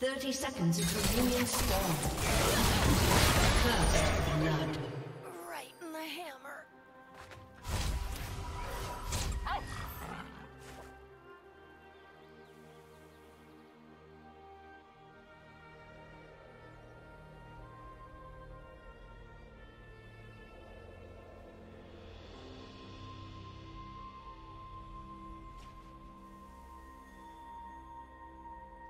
30 seconds until minions spawn. First blood. Right in the hammer.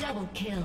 Double kill.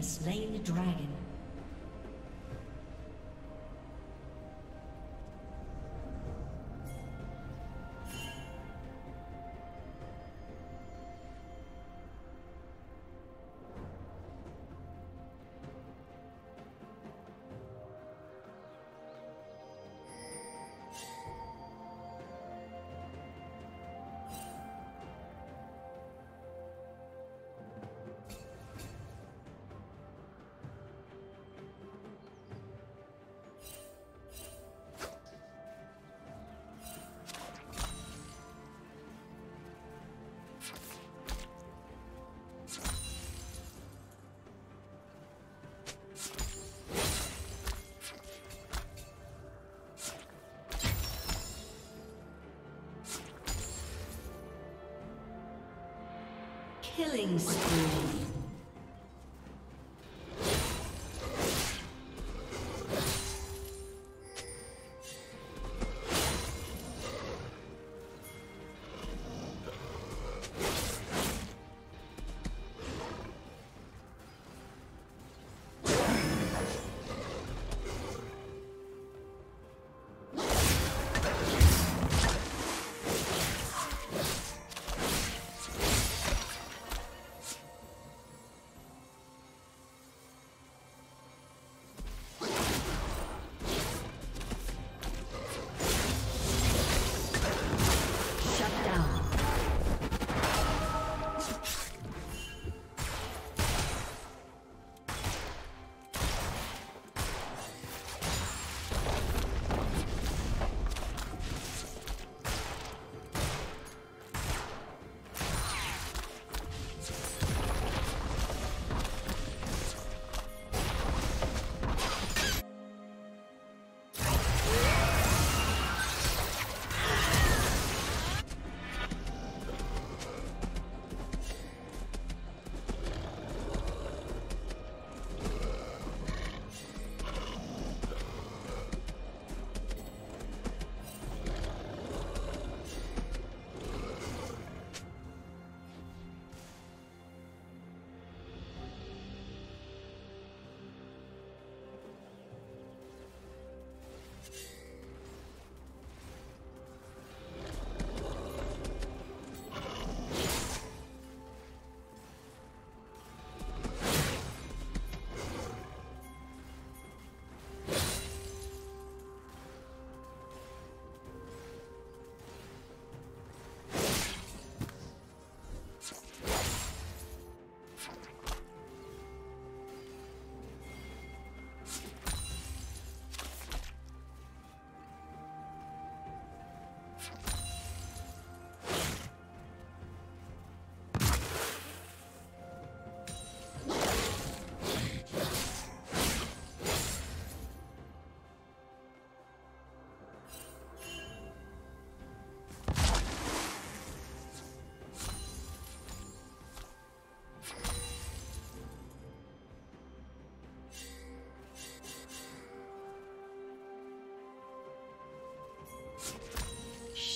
Slain the dragon. Killing spree.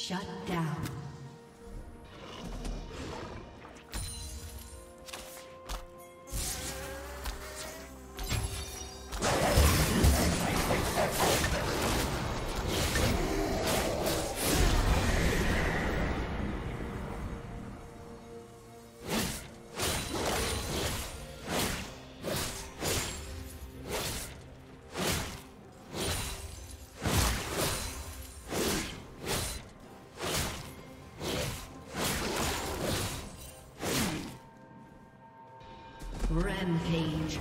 Shut down. Rampage.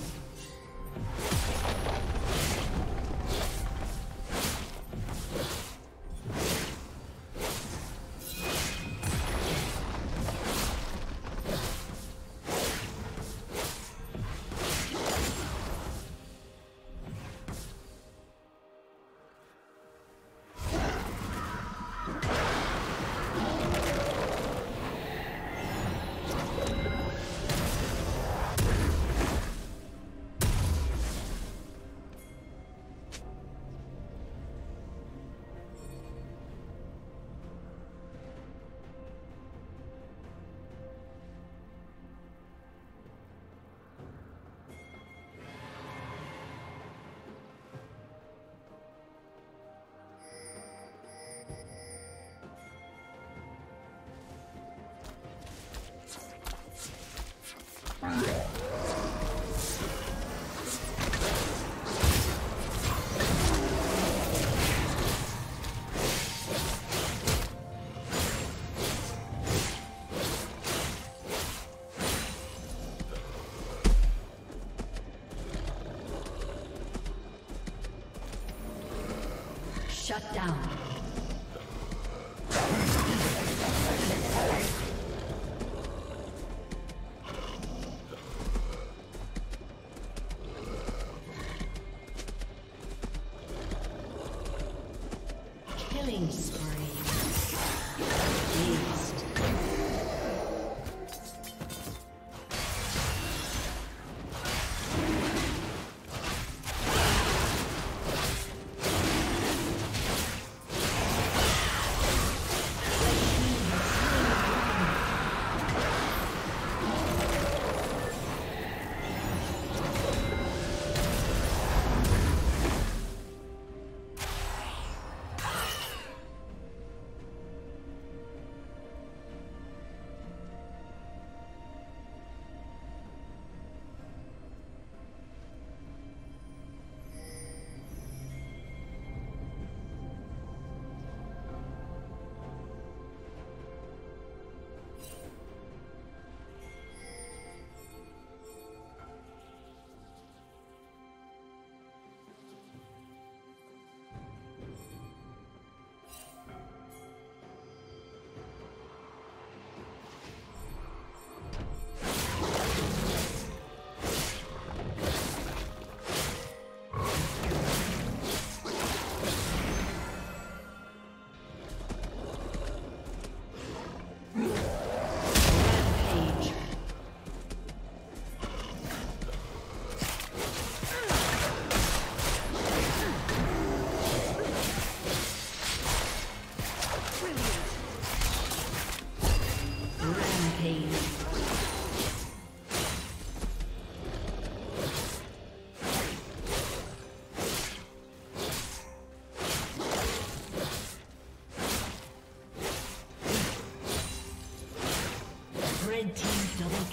Shut down. Killing spree. Beast.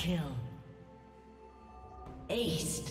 Kill. Aced.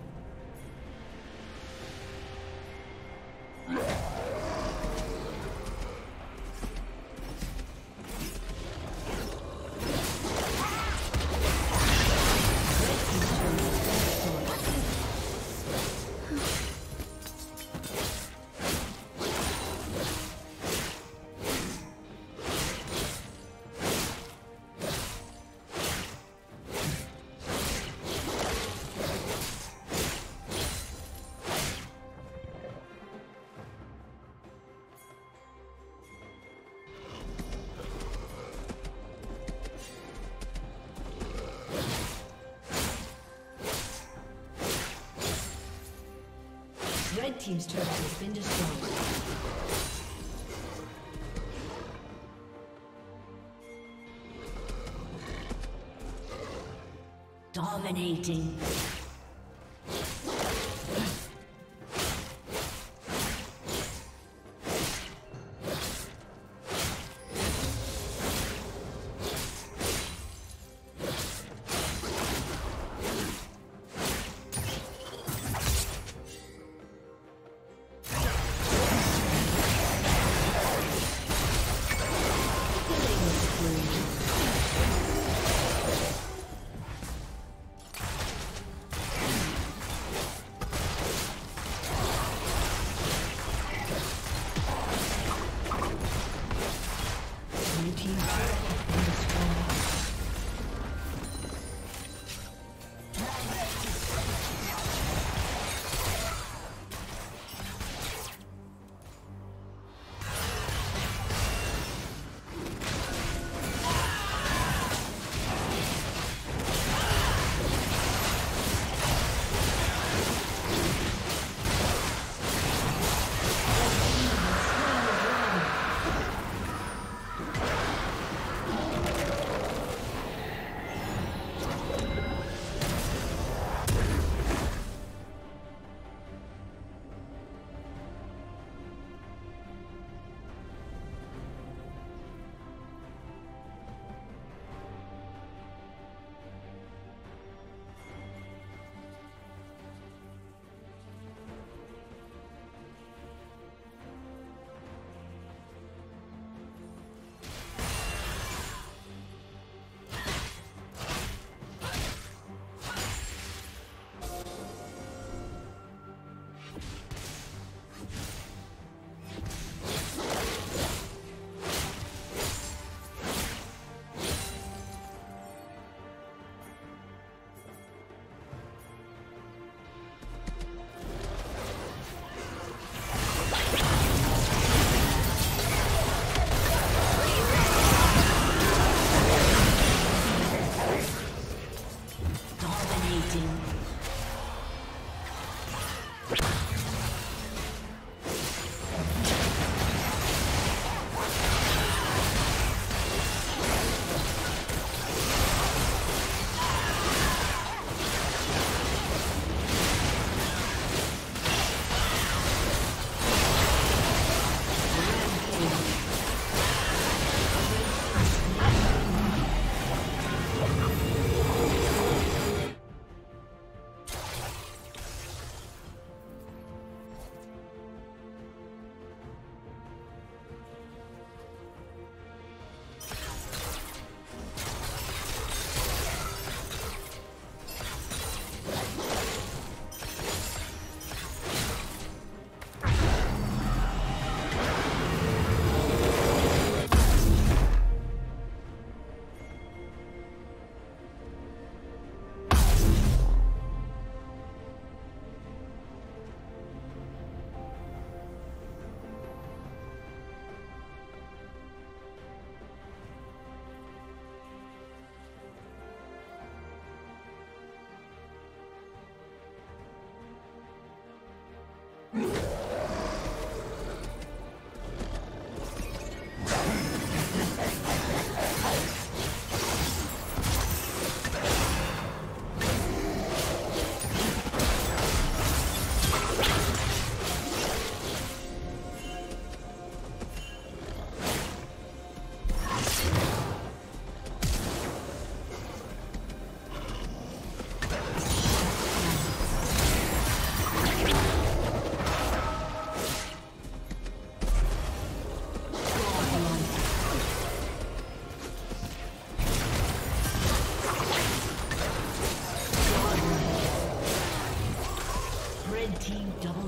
Red team's turret has been destroyed. Dominating.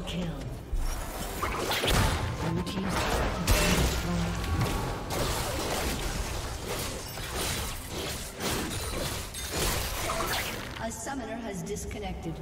kill. Blue team's turret has been destroyed. A summoner has disconnected.